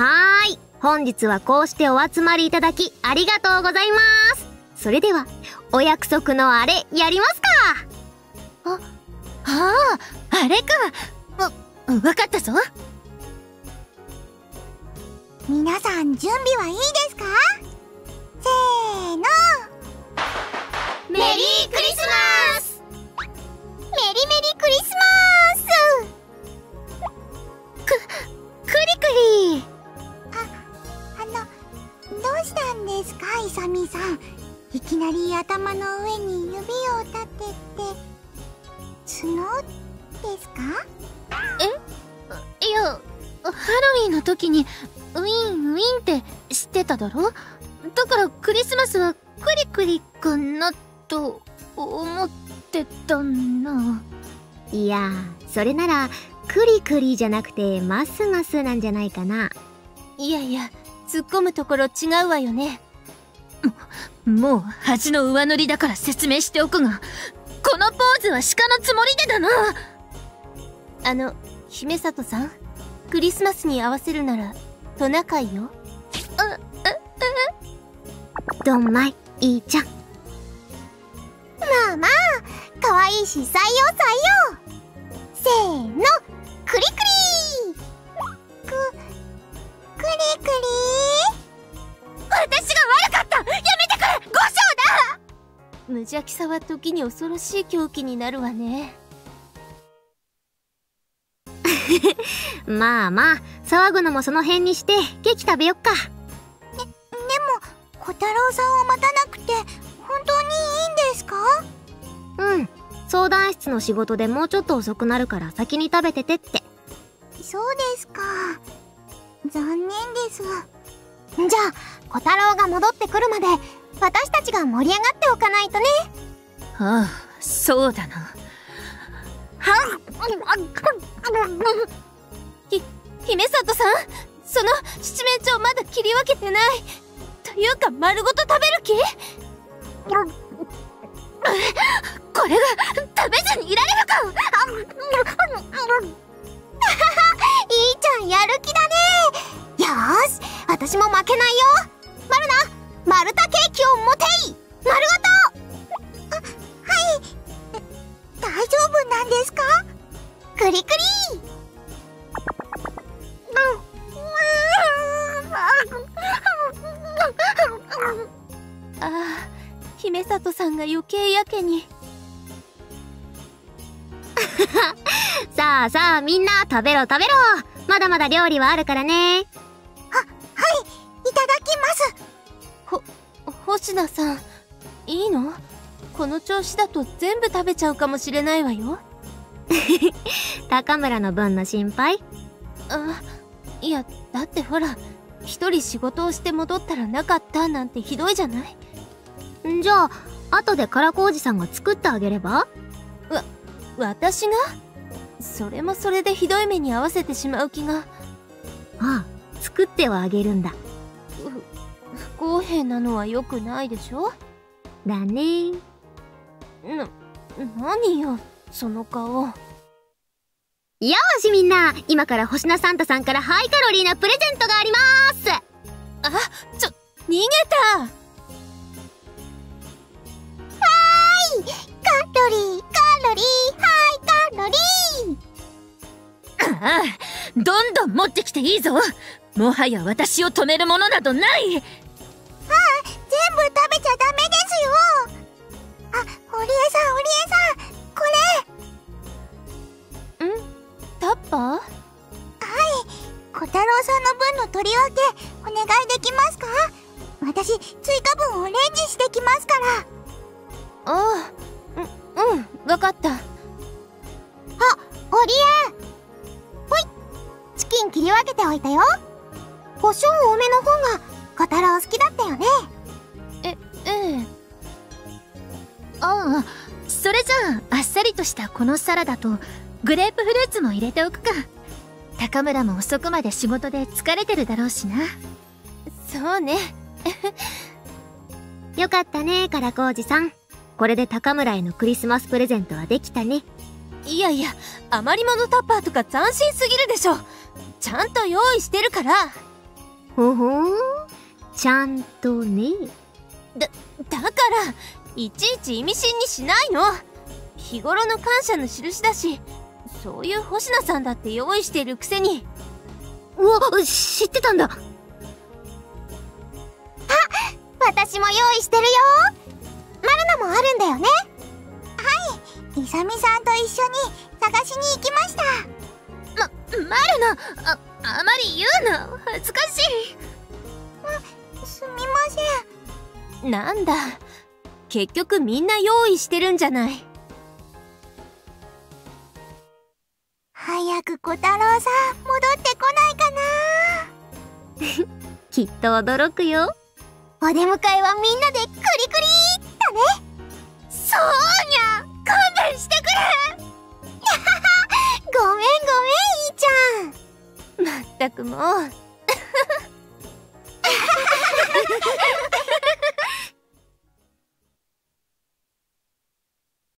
はーい。本日はこうしてお集まりいただきありがとうございます。それでは、お約束のあれやりますか。あれか。わかったぞ。皆さん準備はいいですか。せーの。メリークリスマス。メリメリクリスマース。クリクリ。どうしたんですか、イサミさん。いきなり頭の上に指を立てて、角ですか？え？いや、ハロウィンの時にウィンウィンって知ってただろ？だからクリスマスはクリクリかなと思ってたな。いや、それならクリクリじゃなくてマスマスなんじゃないかな。いやいや、突っ込むところ違うわよね。もう恥の上塗りだから説明しておくが、このポーズは鹿のつもりでだな。姫里さん、クリスマスに合わせるならトナカイよ。ドンマイいいちゃん。まあまあ、かわいいし採用採用。せーの、クリクリー。クリクリー。私が悪かった、やめてくれ、5章だ。無邪気さは時に恐ろしい狂気になるわね。まあまあ、騒ぐのもその辺にしてケーキ食べよっか。でも小太郎さんを待たなくて本当にいいんですか？うん、相談室の仕事でもうちょっと遅くなるから先に食べててって。そうですか、残念です。じゃあ小太郎が戻ってくるまで私たちが盛り上がっておかないとね。ああ、そうだな。姫里さん、その七面鳥まだ切り分けてない。というか丸ごと食べる気？これが食べずにいられるか。いいちゃん、やる気だね。よーし、私も負けないよ。マルナ、丸太ケーキを持てい。丸ごと。はい。大丈夫なんですか？クリクリ。姫里さんが余計やけに。さあさあ、みんな食べろ食べろ、まだまだ料理はあるからね。はい、いただきます。星名さん、いいの？この調子だと全部食べちゃうかもしれないわよ。高村の分の心配？いや、だってほら、一人仕事をして戻ったらなかったなんてひどいじゃない。じゃあ後で唐小路さんが作ってあげれば？私が？それもそれでひどい目に遭わせてしまう気が。ああ、作ってはあげるんだ。不公平なのは良くないでしょ？だね。何よその顔。よしみんな、今から星名サンタさんからハイカロリーなプレゼントがあります。逃げた。カロリーカロリーハイカロリー。ああ、どんどん持ってきていいぞ。もはや私を止めるものなどない。ああ、全部食べちゃダメですよ。堀江さん、これ。タッパー？はい、小太郎さんの分の取り分けお願いできますか？私、追加分をレンジしてきますから。うん、わかった。堀江、ほい、チキン切り分けておいたよ。胡椒多めの方が小太郎好きだったよね。ええ。ああ、それじゃああっさりとしたこのサラダとグレープフルーツも入れておくか。高村も遅くまで仕事で疲れてるだろうしな。そうね。よかったね、唐小路さん。これで高村へのクリスマスプレゼントはできたね。いやいや、余り物タッパーとか斬新すぎるでしょ。ちゃんと用意してるから。ほほん、ちゃんとね。だからいちいち意味深にしないの。日頃の感謝の印だし、そういう星名さんだって用意してるくせに。うわ、知ってたんだ。あ、私も用意してるよ。マルナもあるんだよね。はい、イサミさんと一緒に探しに行きました。マルナ、あまり言うな、恥ずかしい。すみません。なんだ、結局みんな用意してるんじゃない。早く小太郎さん戻ってこないかな。きっと驚くよ。お出迎えはみんなでクリクリだね。そうにゃ、勘弁してくれ。ごめんごめん、いーちゃん。まったくもう。